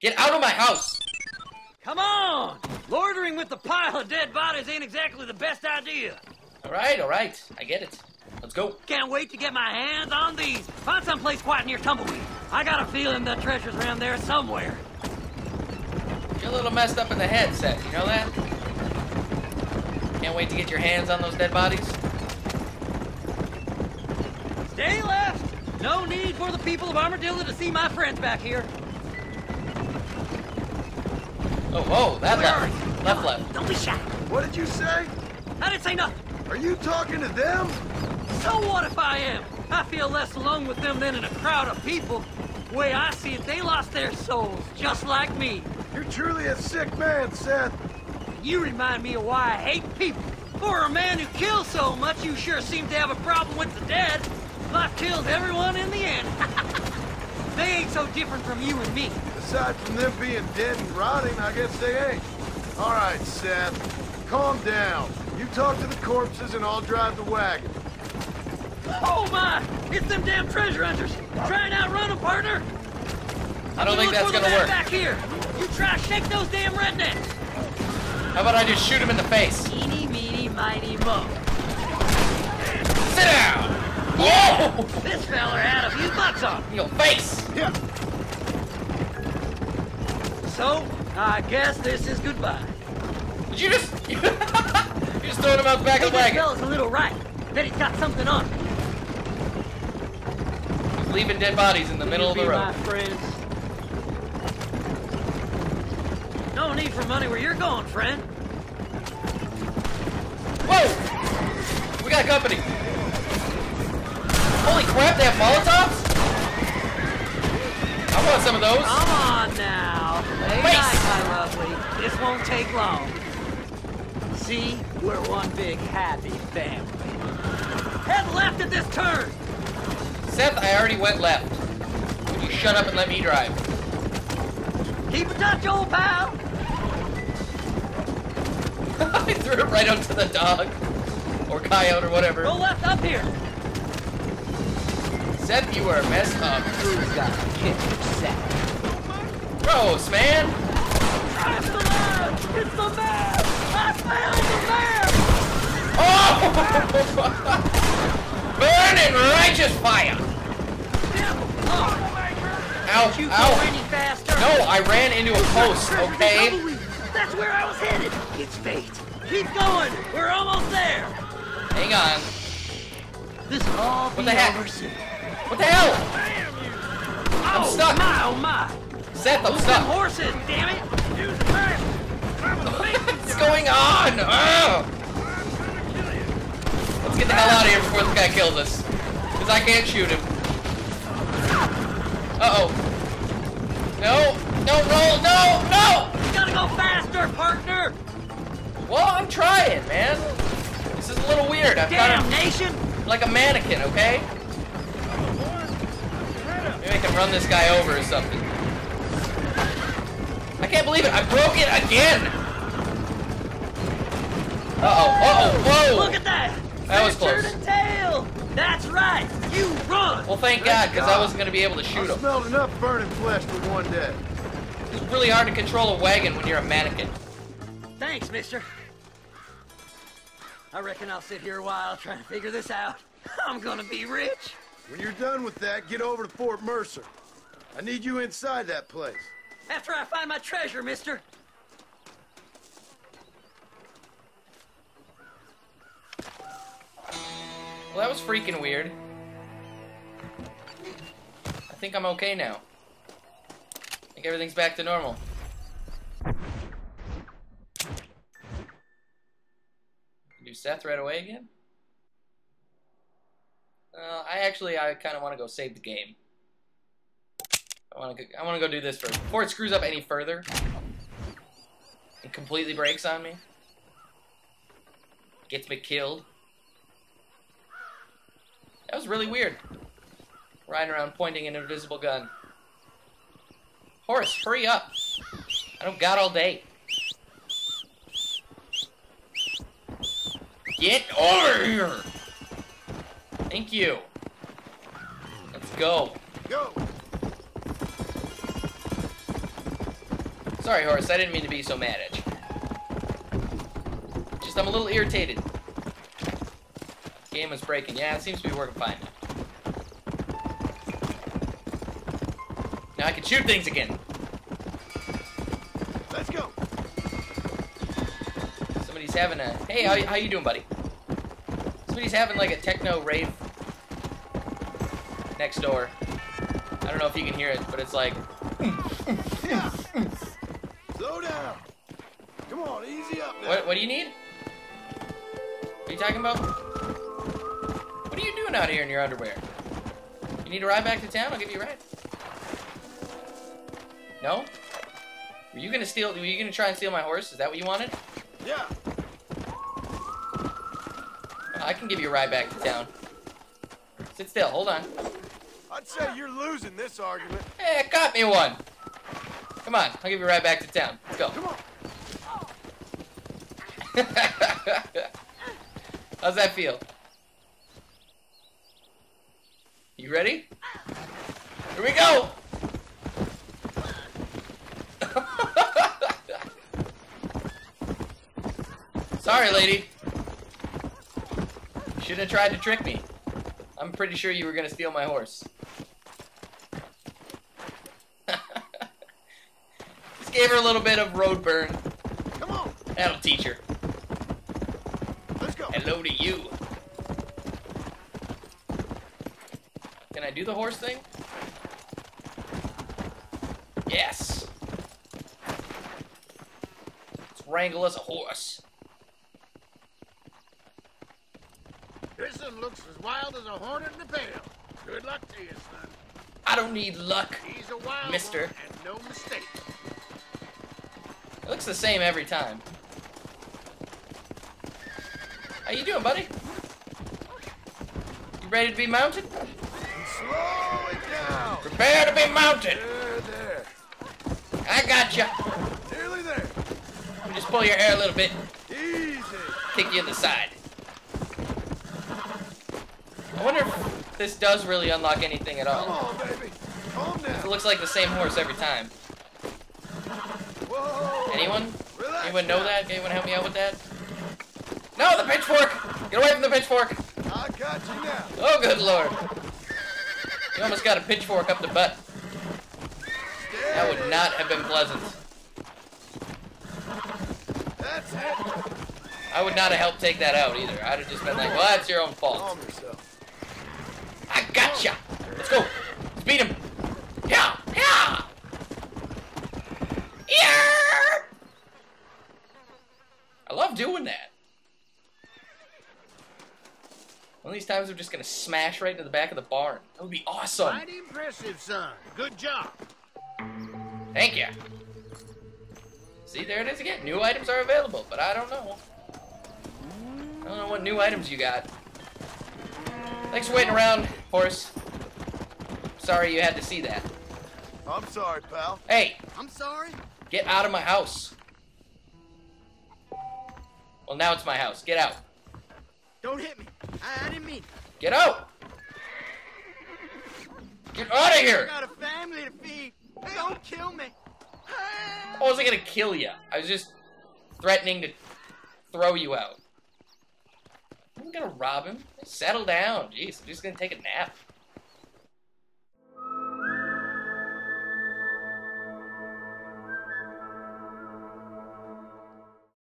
Get out of my house! Come on! Loitering with the pile of dead bodies ain't exactly the best idea. All right. I get it. Let's go. Can't wait to get my hands on these. Find someplace quiet near Tumbleweed. I got a feeling the treasure's around there somewhere. You're a little messed up in the headset, you know that? Can't wait to get your hands on those dead bodies. Stay left! No need for the people of Armadillo to see my friends back here. Oh, whoa, that left. Left. Don't be shy. What did you say? I didn't say nothing. Are you talking to them? So what if I am? I feel less alone with them than in a crowd of people. The way I see it, they lost their souls, just like me. You're truly a sick man, Seth. You remind me of why I hate people. For a man who kills so much, you sure seem to have a problem with the dead. Life kills everyone in the end. They ain't so different from you and me. Aside from them being dead and rotting, I guess they ain't. All right, Seth, calm down. You talk to the corpses and I'll drive the wagon. Oh my! It's them damn treasure hunters! Try and outrun them, partner! I don't think that's gonna work. Back here. You try to shake those damn rednecks! How about I just shoot him in the face? Eeny, meeny, miny, moe. Sit down! Whoa! This fella had a few bucks on your face! Yeah. So, I guess this is goodbye. Did you just... You're just throwing him out the back of the wagon. This fella's a little right. Bet he's got something on him. Leaving dead bodies in the middle of the road. My friends. No need for money where you're going, friend. Whoa! We got company. Holy crap, they have Molotovs? I want some of those. Come on now. Lay back, my lovely. This won't take long. See, we're one big happy family. Head left at this turn. Seth, I already went left. Would you shut up and let me drive? Keep in touch, old pal! I threw it right onto the dog. Or coyote or whatever. Go left up here! Seth, you are messed up. Who's got the kitchen set? Gross, man! It's the man! It's the man! I found the man! Oh! Burn in righteous fire! Ow, ow. No, I ran into a post, okay? That's where I was headed. It's fate. Keep going. We're almost there. Hang on. This all be over soon. What the hell? I'm stuck. Oh my, oh my. Seth, I'm stuck. Horses, damn it. What's going on? Oh. Let's get the hell out of here before this guy kills us. Because I can't shoot him. Uh-oh. No. No, no, no, no! You gotta go faster, partner! Well, I'm trying, man. This is a little weird. I've got him like a mannequin, okay? Maybe I can run this guy over or something. I can't believe it. I broke it again! Uh-oh, uh-oh, whoa! Look at that! That was close. Tail. That's right. You run. Well, thank God, because I wasn't going to be able to shoot him. I smelled enough burning flesh for one day. It's really hard to control a wagon when you're a mannequin. Thanks, mister. I reckon I'll sit here a while trying to figure this out. I'm going to be rich. When you're done with that, get over to Fort Mercer. I need you inside that place. After I find my treasure, mister. Well, that was freaking weird. I think I'm okay now. I think everything's back to normal. Do Seth right away again? I kind of want to go save the game. I want to go do this first before it screws up any further and completely breaks on me. Gets me killed. That was really weird. Riding around pointing an invisible gun. Horace, hurry up. I don't got all day. Get over here. Thank you. Let's go. Go. Sorry, Horace, I didn't mean to be so mad at you. Just, I'm a little irritated. Game is breaking. Yeah, it seems to be working fine now. Now I can shoot things again. Let's go. Somebody's having a... Hey, how you doing, buddy? Somebody's having like a techno rave next door. I don't know if you can hear it, but it's like... Yeah. Slow down. Come on, easy up now. What do you need? What are you talking about? What are you doing out here in your underwear? You need a ride back to town? I'll give you a ride. No? Were you gonna try and steal my horse? Is that what you wanted? Yeah. I can give you a ride back to town. Sit still. Hold on. I'd say you're losing this argument. Hey, I got me one. Come on, I'll give you a ride back to town. Let's go. Come on. How's that feel? You ready? Here we go. Sorry, lady. You shouldn't have tried to trick me. I'm pretty sure you were gonna steal my horse. Just gave her a little bit of road burn. Come on. That'll teach her. Let's go. Hello to you. Can I do the horse thing? Yes. Let's wrangle us a horse. This one looks as wild as a hornet in a pail. Good luck to you, son. I don't need luck, he's a wild mister. One and no mistake. It looks the same every time. How you doing, buddy? You ready to be mounted? Slow it down. Prepare to be mounted. There. I got you. Nearly there. Let me just pull your hair a little bit. Easy. Kick you in the side. I wonder if this does really unlock anything at all. Come on, baby. Calm down. It looks like the same horse every time. Whoa. Anyone? Relax. Anyone know that? Anyone help me out with that? No, the pitchfork! Get away from the pitchfork! I got you now. Oh, good lord. You almost got a pitchfork up the butt. That would not have been pleasant. That's it. I would not have helped take that out either. I'd have just been like, well, that's your own fault. Calm yourself. I gotcha! Let's go! Let's beat him! Yeah! Yeah! Yeah! I love doing that. One of these times I'm just gonna smash right into the back of the barn. That would be awesome! Quite impressive, son. Good job. Thank you. See, there it is again. New items are available, but I don't know. I don't know what new items you got. Thanks for waiting around, horse. Sorry you had to see that. I'm sorry, pal. Hey! I'm sorry? Get out of my house. Well, now it's my house. Get out. Don't hit me. I didn't mean it. Get out! Get out of here! I got a family to feed. Don't kill me. I wasn't gonna kill you. I was just threatening to throw you out. I'm gonna rob him. Settle down. Jeez, I'm just gonna take a nap.